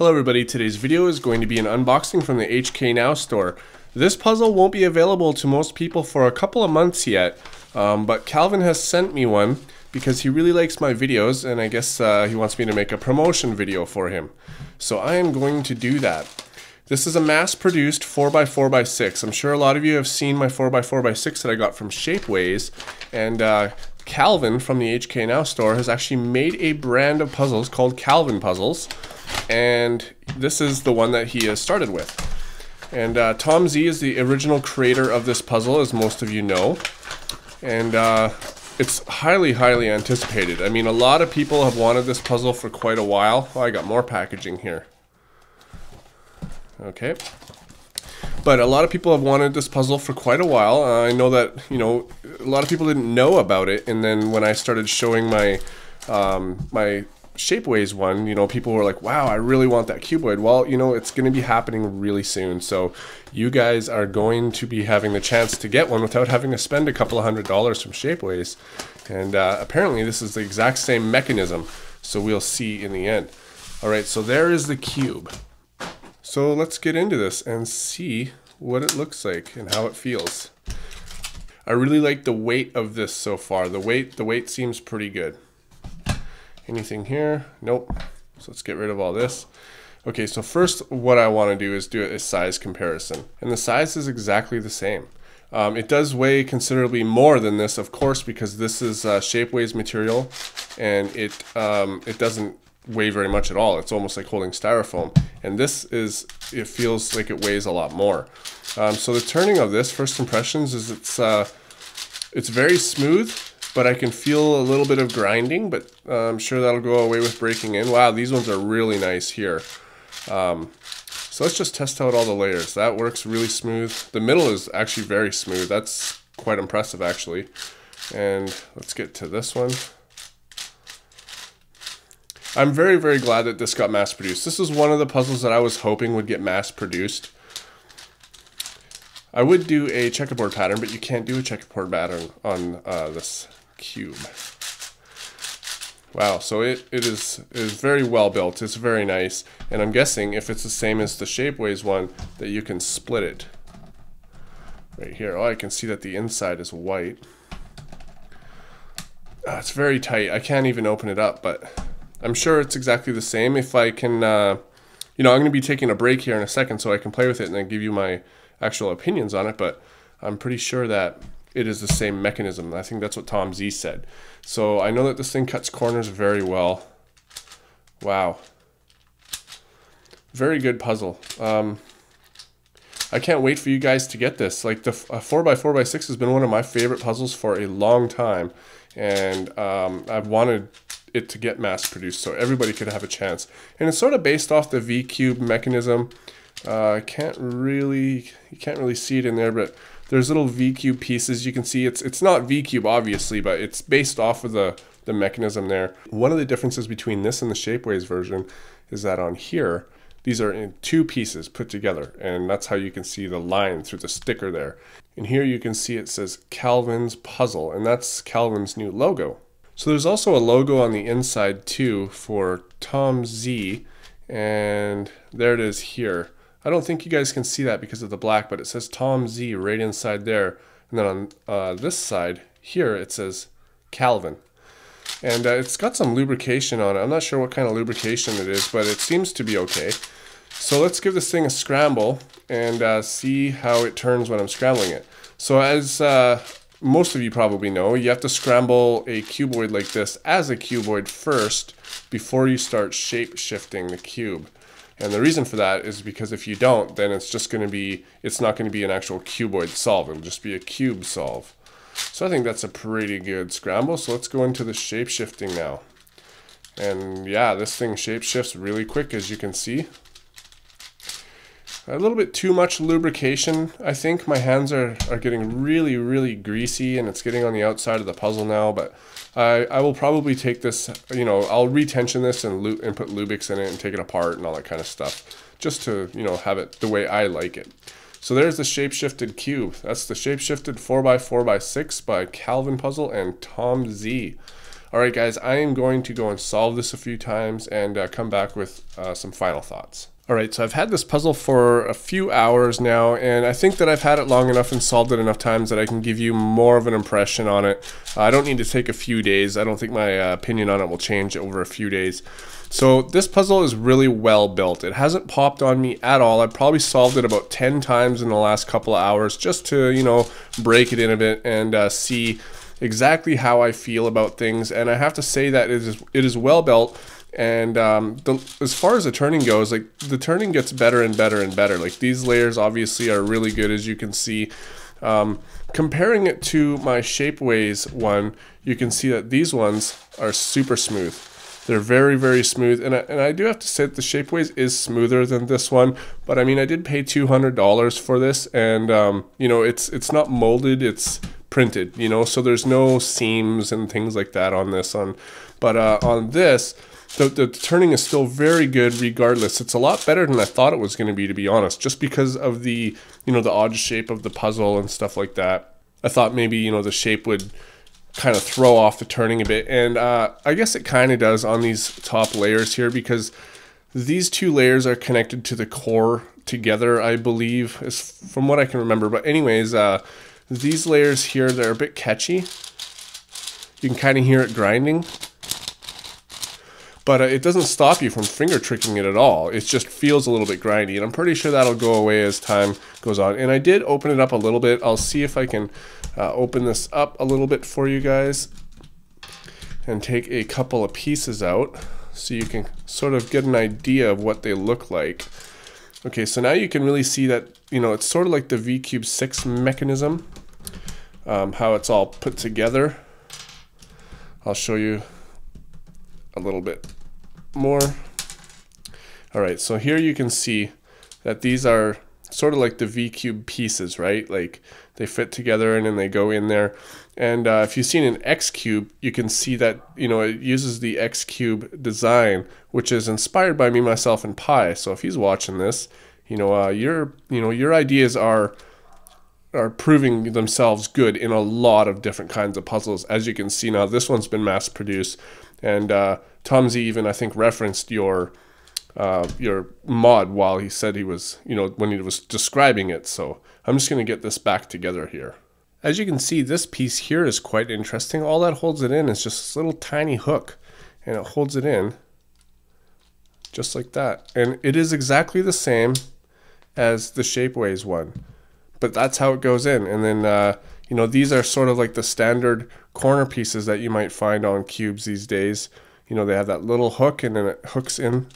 Hello everybody, today's video is going to be an unboxing from the HK Now store. This puzzle won't be available to most people for a couple of months yet, but Calvin has sent me one because he really likes my videos and I guess he wants me to make a promotion video for him. So I am going to do that. This is a mass-produced 4x4x6. I'm sure a lot of you have seen my 4x4x6 that I got from Shapeways, and Calvin from the HK Now store has actually made a brand of puzzles called Calvin Puzzles. And this is the one that he has started with. And Tom Z is the original creator of this puzzle, as most of you know. And it's highly, highly anticipated. I mean, a lot of people have wanted this puzzle for quite a while. Oh, I got more packaging here. Okay. But a lot of people have wanted this puzzle for quite a while. I know that, you know, a lot of people didn't know about it. And then when I started showing my, my Shapeways one, you know, people were like, wow, I really want that cuboid. Well, you know, it's going to be happening really soon, so you guys are going to be having the chance to get one without having to spend a couple of $100s from Shapeways. And apparently this is the exact same mechanism, so we'll see in the end. Alright, so there is the cube. So let's get into this and see what it looks like and how it feels. I really like the weight of this so far. The weight seems pretty good. Anything here? Nope. So let's get rid of all this. Okay, so first what I want to do is do a size comparison. And the size is exactly the same. It does weigh considerably more than this, of course, because this is Shapeways material, and it doesn't weigh very much at all. It's almost like holding styrofoam. And this is, it feels like it weighs a lot more. So the turning of this, first impressions, is it's very smooth. But I can feel a little bit of grinding, but I'm sure that'll go away with breaking in. Wow, these ones are really nice here. So let's just test out all the layers. That works really smooth. The middle is actually very smooth. That's quite impressive, actually. And let's get to this one. I'm very, very glad that this got mass-produced. This is one of the puzzles that I was hoping would get mass-produced. I would do a checkerboard pattern, but you can't do a checkerboard pattern on this cube. Wow, so it is very well built. It's very nice, and I'm guessing if it's the same as the Shapeways one, that you can split it right here. Oh, I can see that the inside is white. Oh, it's very tight. I can't even open it up, but I'm sure it's exactly the same. If I can, you know, I'm going to be taking a break here in a second, so I can play with it and then give you my actual opinions on it, but I'm pretty sure that it is the same mechanism. I think that's what Tom Z said. So I know that this thing cuts corners very well. Wow. Very good puzzle. I can't wait for you guys to get this. Like, the 4x4x6 has been one of my favorite puzzles for a long time, and I've wanted it to get mass produced so everybody could have a chance. And it's sort of based off the V-Cube mechanism. You can't really see it in there, but there's little V-Cube pieces you can see. It's not V-Cube, obviously, but it's based off of the mechanism there. One of the differences between this and the Shapeways version is that on here, these are in two pieces put together, and that's how you can see the line through the sticker there. And here you can see it says Calvin's Puzzle, and that's Calvin's new logo. So there's also a logo on the inside too for Tom Z, and there it is here. I don't think you guys can see that because of the black, but it says Tom Z right inside there. And then on this side here, it says Calvin. And it's got some lubrication on it. I'm not sure what kind of lubrication it is, but it seems to be okay. So let's give this thing a scramble and see how it turns when I'm scrambling it. So as most of you probably know, you have to scramble a cuboid like this as a cuboid first before you start shape-shifting the cube. And the reason for that is because if you don't, then it's just going to be, it's not going to be an actual cuboid solve. It'll just be a cube solve. So I think that's a pretty good scramble. So let's go into the shape shifting now. And yeah, this thing shape shifts really quick, as you can see. A little bit too much lubrication, I think. My hands are getting really, really greasy, and it's getting on the outside of the puzzle now, but I will probably take this, you know, I'll retension this and put Lubix in it and take it apart and all that kind of stuff, just to, you know, have it the way I like it. So there's the shape-shifted cube. That's the shape-shifted 4x4x6 by Calvin Puzzle and Tom Z. All right, guys, I am going to go and solve this a few times and come back with some final thoughts. All right, so I've had this puzzle for a few hours now, and I think that I've had it long enough and solved it enough times that I can give you more of an impression on it. I don't need to take a few days. I don't think my opinion on it will change over a few days. So this puzzle is really well built. It hasn't popped on me at all. I've probably solved it about 10 times in the last couple of hours just to, you know, break it in a bit and see exactly how I feel about things. And I have to say that it is well built. And as far as the turning goes, like, the turning gets better and better and better. Like, these layers obviously are really good, as you can see. Comparing it to my Shapeways one, you can see that these ones are super smooth. They're very, very smooth, and I do have to say that the Shapeways is smoother than this one, but I mean, I did pay $200 for this, and you know, it's not molded, it's printed, you know, so there's no seams and things like that on this one. But on this, the turning is still very good regardless. It's a lot better than I thought it was going to be honest, just because of the, you know, the odd shape of the puzzle and stuff like that. I thought maybe, you know, the shape would kind of throw off the turning a bit, and I guess it kind of does on these top layers here, because these two layers are connected to the core together, I believe, is from what I can remember. But anyways, these layers here, they're a bit catchy. You can kind of hear it grinding. But it doesn't stop you from finger tricking it at all. It just feels a little bit grindy, and I'm pretty sure that'll go away as time goes on. And I did open it up a little bit. I'll see if I can open this up a little bit for you guys and take a couple of pieces out so you can sort of get an idea of what they look like. Okay, so now you can really see that, you know, it's sort of like the V-Cube 6 mechanism, how it's all put together. I'll show you a little bit more. All right, so here you can see that these are sort of like the V-Cube pieces, right? Like, they fit together and then they go in there. And if you've seen an X cube, you can see that, you know, it uses the X cube design, which is inspired by me, myself, and Pi. So if he's watching this, you know, your ideas are proving themselves good in a lot of different kinds of puzzles, as you can see now. This one's been mass produced. And Tom Z even, I think, referenced your mod while he said he was, you know, when he was describing it. So I'm just going to get this back together here. As you can see, this piece here is quite interesting. All that holds it in is just this little tiny hook, and it holds it in just like that. And it is exactly the same as the Shapeways one, but that's how it goes in. And then, you know, these are sort of like the standard corner pieces that you might find on cubes these days. You know, they have that little hook, and then it hooks in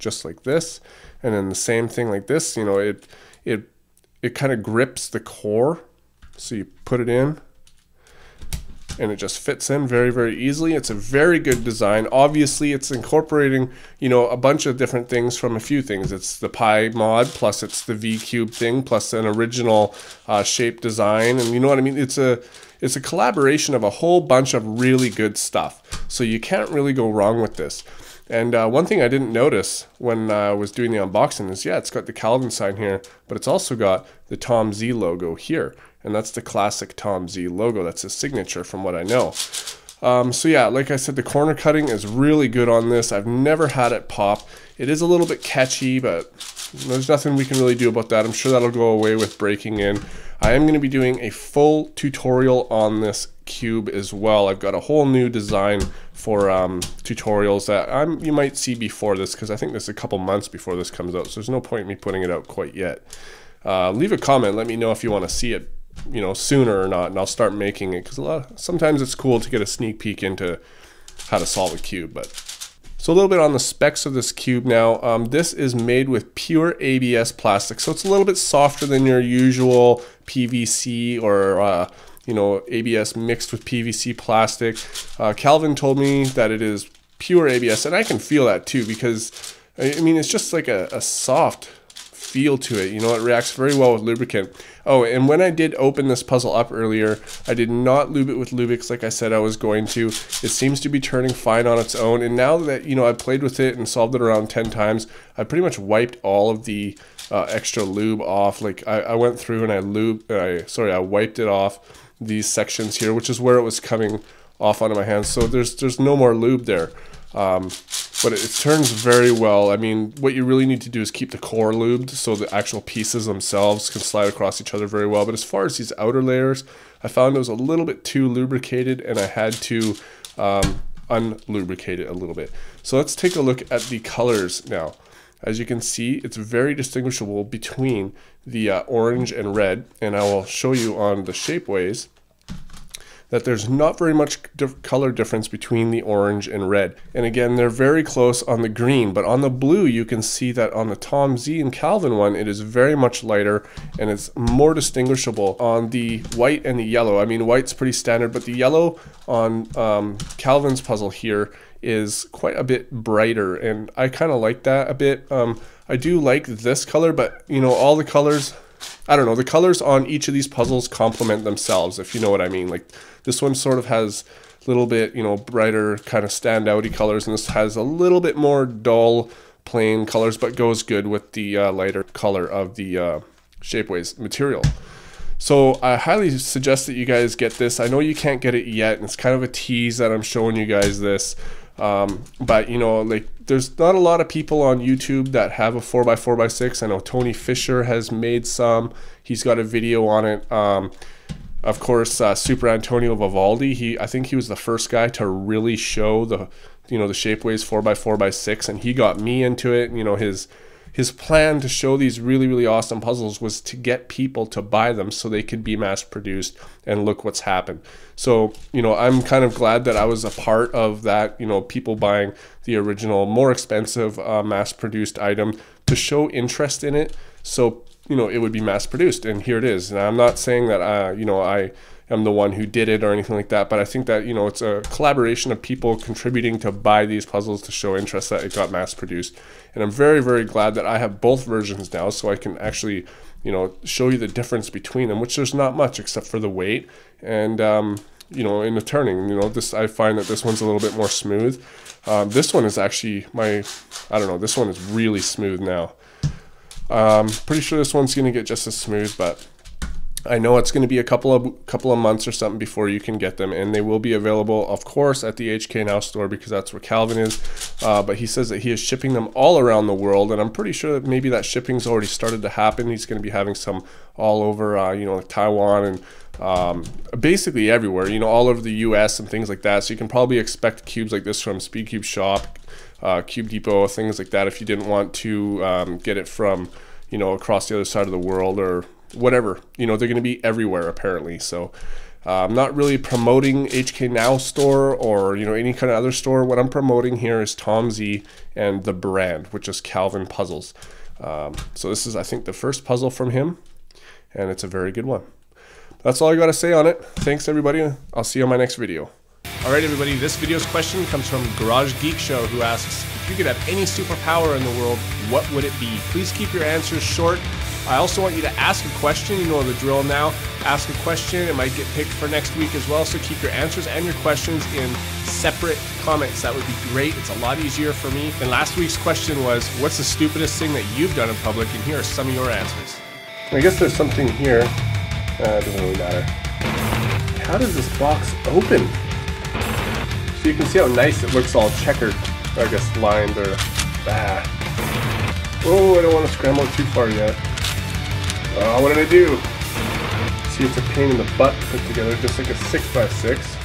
just like this, and then the same thing like this. You know, it kind of grips the core, so you put it in, and it just fits in very, very easily. It's a very good design. Obviously, it's incorporating, you know, a bunch of different things from a few things. It's the Pi mod, plus it's the V-Cube thing, plus an original shape design, and you know what I mean? It's a collaboration of a whole bunch of really good stuff. So you can't really go wrong with this. And one thing I didn't notice when I was doing the unboxing is, yeah, it's got the Calvin sign here, but it's also got the Tom Z logo here. And that's the classic Tom Z logo. That's his signature from what I know. So yeah, like I said, the corner cutting is really good on this. I've never had it pop. It is a little bit catchy, but there's nothing we can really do about that. I'm sure that'll go away with breaking in. I am going to be doing a full tutorial on this cube as well. I've got a whole new design for tutorials that you might see before this, because I think there's a couple months before this comes out, so there's no point in me putting it out quite yet. Leave a comment, let me know if you want to see it, you know, sooner or not, and I'll start making it, because sometimes it's cool to get a sneak peek into how to solve a cube. But so a little bit on the specs of this cube now. This is made with pure ABS plastic, so it's a little bit softer than your usual PVC or you know, ABS mixed with PVC plastic. Calvin told me that it is pure ABS, and I can feel that too, because I mean, it's just like a soft feel to it. You know, it reacts very well with lubricant. Oh, and when I did open this puzzle up earlier, I did not lube it with Lubix like I said I was going to. It seems to be turning fine on its own, and now that, you know, I played with it and solved it around 10 times, I pretty much wiped all of the extra lube off. Like, I went through and I wiped it off these sections here, which is where it was coming off onto my hands. So there's no more lube there. But it turns very well. I mean, what you really need to do is keep the core lubed so the actual pieces themselves can slide across each other very well. But as far as these outer layers, I found it was a little bit too lubricated, and I had to unlubricate it a little bit. So let's take a look at the colors now. As you can see, it's very distinguishable between the orange and red, and I will show you on the Shapeways that there's not very much color difference between the orange and red. And again, they're very close on the green, but on the blue, you can see that on the Tom Z and Calvin one, it is very much lighter and it's more distinguishable on the white and the yellow. I mean, white's pretty standard, but the yellow on Calvin's puzzle here is quite a bit brighter, and I kind of like that a bit. I do like this color, but you know, all the colors, I don't know, the colors on each of these puzzles complement themselves, if you know what I mean. Like this one sort of has a little bit, you know, brighter kind of standout-y colors, and this has a little bit more dull, plain colors, but goes good with the lighter color of the Shapeways material. So I highly suggest that you guys get this. I know you can't get it yet, and it's kind of a tease that I'm showing you guys this. But you know, like, there's not a lot of people on YouTube that have a 4x4x6. I know Tony Fisher has made some. He's got a video on it. Of course, Super Antonio Vivaldi. I think he was the first guy to really show the, you know, the Shapeways 4x4x6, and he got me into it. You know, his plan to show these really, really awesome puzzles was to get people to buy them so they could be mass produced, and look what's happened. So, you know, I'm kind of glad that I was a part of that, you know, people buying the original, more expensive mass produced item to show interest in it. So, you know, it would be mass produced, and here it is. And I'm not saying that, you know, I am the one who did it or anything like that, but I think that, you know, it's a collaboration of people contributing to buy these puzzles to show interest that it got mass produced. And I'm very, very glad that I have both versions now, so I can actually, you know, show you the difference between them, which there's not much except for the weight and, you know, in the turning. You know, this, I find that this one's a little bit more smooth. This one is actually I don't know, this one is really smooth now. Pretty sure this one's going to get just as smooth, but I know it's going to be a couple of months or something before you can get them, and they will be available, of course, at the HK Now store, because that's where Calvin is. But he says that he is shipping them all around the world, and I'm pretty sure that maybe that shipping's already started to happen. He's going to be having some all over, you know, like Taiwan and basically everywhere, you know, all over the US and things like that. So you can probably expect cubes like this from Speedcube Shop, Cube Depot, things like that, if you didn't want to get it from, you know, across the other side of the world or whatever. You know, they're going to be everywhere apparently. So I'm not really promoting HK Now store or, you know, any kind of other store. What I'm promoting here is Tom Z and the brand, which is Calvin Puzzles. So this is, I think, the first puzzle from him, and it's a very good one. That's all I got to say on it. Thanks everybody. I'll see you on my next video. Alright everybody, this video's question comes from Garage Geek Show, who asks, if you could have any superpower in the world, what would it be? Please keep your answers short. I also want you to ask a question. You know the drill now. Ask a question. It might get picked for next week as well, so keep your answers and your questions in separate comments. That would be great. It's a lot easier for me. And last week's question was, what's the stupidest thing that you've done in public? And here are some of your answers. I guess there's something here. It doesn't really matter. How does this box open? So you can see how nice it looks, all checkered. Or I guess lined or... Oh, I don't want to scramble too far yet. Oh, what did I do? See, it's a pain in the butt to put together, just like a 6x6.